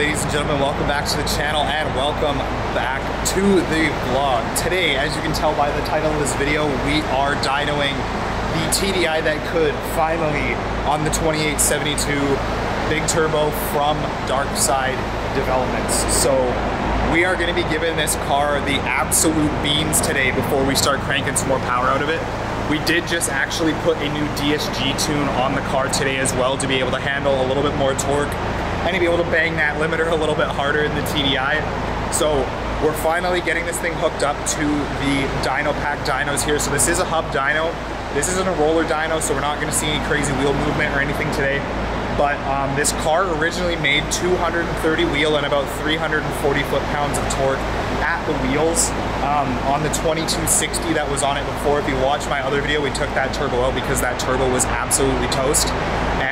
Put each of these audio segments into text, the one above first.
ladies and gentlemen, welcome back to the channel and welcome back to the vlog. Today, as you can tell by the title of this video, we are dynoing the TDI that could finally on the 2872 big turbo from Darkside Developments. So we are going to be giving this car the absolute beans today before we start cranking some more power out of it. We did just actually put a new DSG tune on the car today as well to be able to handle a little bit more torque and to be able to bang that limiter a little bit harder in the TDI. So we're finally getting this thing hooked up to the Dyno Pack Dynos here. So this is a hub dyno. This isn't a roller dyno, so we're not gonna see any crazy wheel movement or anything today. But this car originally made 230 wheel and about 340 foot-pounds of torque at the wheels on the 2260 that was on it before. If you watch my other video, we took that turbo out because that turbo was absolutely toast.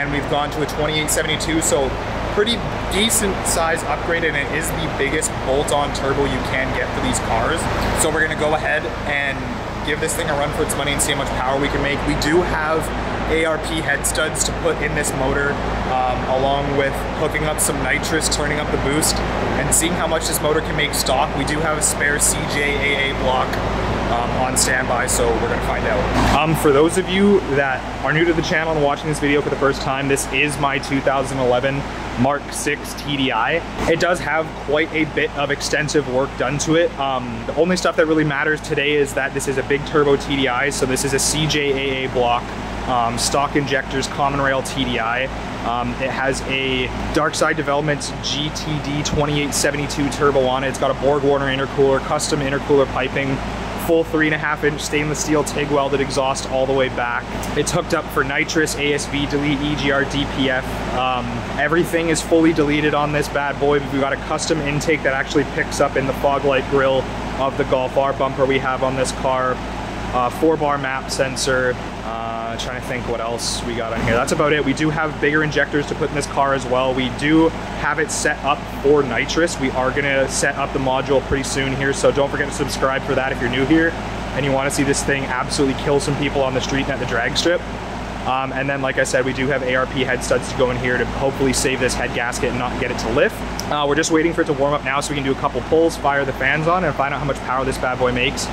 And we've gone to a 2872, so pretty decent size upgrade, and it is the biggest bolt-on turbo you can get for these cars. So we're gonna go ahead and give this thing a run for its money and see how much power we can make. We do have ARP head studs to put in this motor, along with hooking up some nitrous, turning up the boost, and seeing how much this motor can make stock. We do have a spare CJAA block on standby, so we're gonna find out. For those of you that are new to the channel and watching this video for the first time, this is my 2011 Mark VI TDI. It does have quite a bit of extensive work done to it. The only stuff that really matters today is that this is a big turbo TDI, so this is a CJAA block. Stock injectors, common rail TDI. It has a Darkside Developments GTD 2872 turbo on it. It's got a Borg Warner intercooler, custom intercooler piping, full 3.5-inch stainless steel TIG welded exhaust all the way back. It's hooked up for nitrous, ASV, delete, EGR, DPF. Everything is fully deleted on this bad boy. We've got a custom intake that actually picks up in the fog light grill of the Golf R bumper we have on this car. 4-bar map sensor. Trying to think what else we got on here. That's about it. We do have bigger injectors to put in this car as well. We do have it set up for nitrous. We are gonna set up the module pretty soon here, so don't forget to subscribe for that if you're new here and you want to see this thing absolutely kill some people on the street and at the drag strip. And then, like I said, we do have ARP head studs to go in here to hopefully save this head gasket and not get it to lift. We're just waiting for it to warm up now so we can do a couple pulls, fire the fans on, and find out how much power this bad boy makes.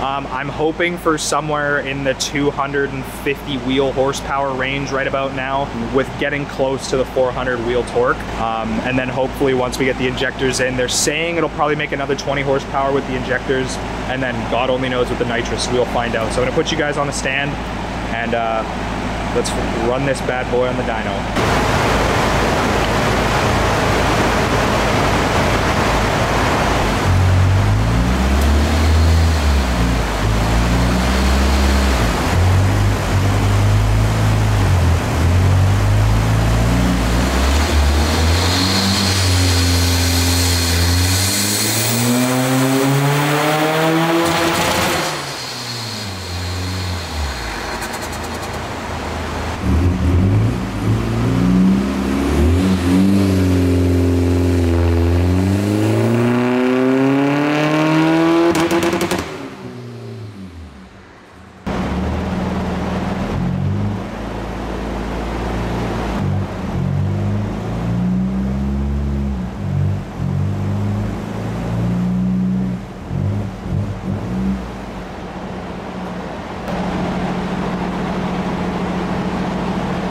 I'm hoping for somewhere in the 250 wheel horsepower range right about now, with getting close to the 400 wheel torque. And then hopefully once we get the injectors in, they're saying it'll probably make another 20 horsepower with the injectors, and then God only knows with the nitrous, we'll find out. So I'm gonna put you guys on the stand and let's run this bad boy on the dyno.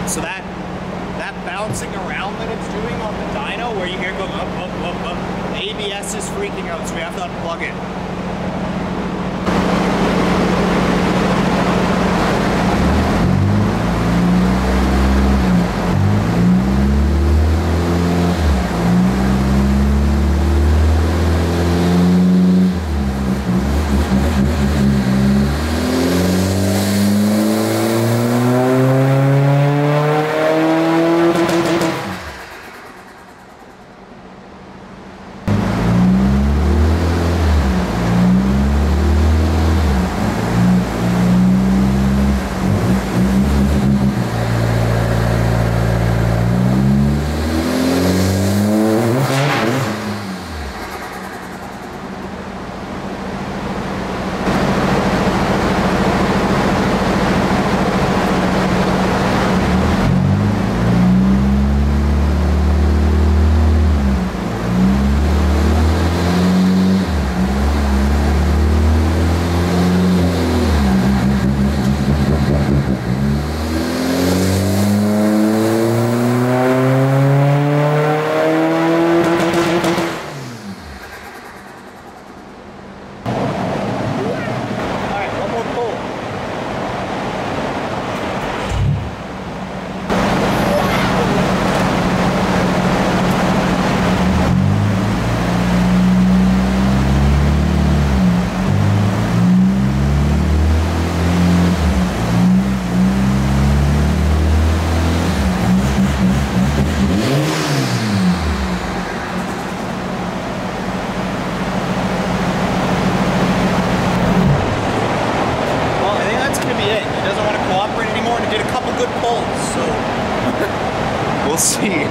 So that bouncing around that it's doing on the dyno, where you hear it go up, up, up, up, ABS is freaking out, so we have to unplug it. good pulls, so we'll see.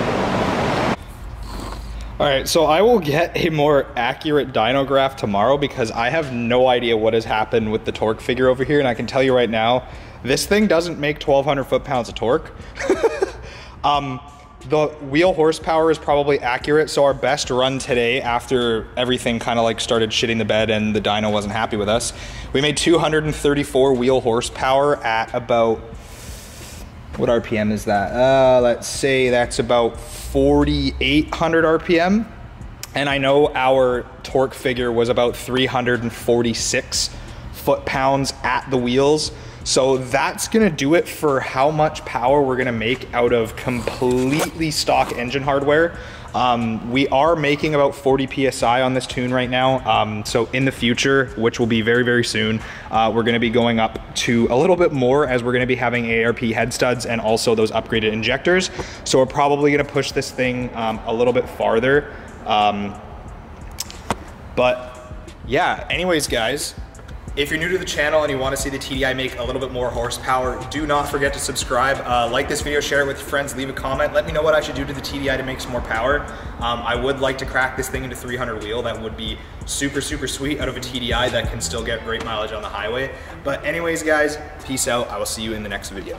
All right, so I will get a more accurate dyno graph tomorrow because I have no idea what has happened with the torque figure over here, and I can tell you right now, this thing doesn't make 1,200 foot-pounds of torque. The wheel horsepower is probably accurate, so our best run today after everything kind of like started shitting the bed and the dyno wasn't happy with us, we made 234 wheel horsepower at about, what RPM is that? Let's say that's about 4,800 RPM. And I know our torque figure was about 346 foot-pounds at the wheels. So that's gonna do it for how much power we're gonna make out of completely stock engine hardware. We are making about 40 PSI on this tune right now. So in the future, which will be very, very soon, we're going to be going up to a little bit more as we're going to be having ARP head studs and also those upgraded injectors. So we're probably going to push this thing a little bit farther. But yeah, anyways, guys, if you're new to the channel and you want to see the TDI make a little bit more horsepower, do not forget to subscribe, like this video, share it with your friends, leave a comment, let me know what I should do to the TDI to make some more power. I would like to crack this thing into 300 wheel. That would be super, super sweet out of a TDI that can still get great mileage on the highway. But anyways, guys, peace out. I will see you in the next video.